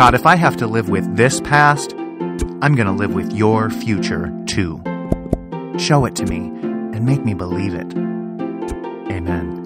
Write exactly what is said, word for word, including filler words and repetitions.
God, if I have to live with this past, I'm going to live with your future too. Show it to me and make me believe it. Amen.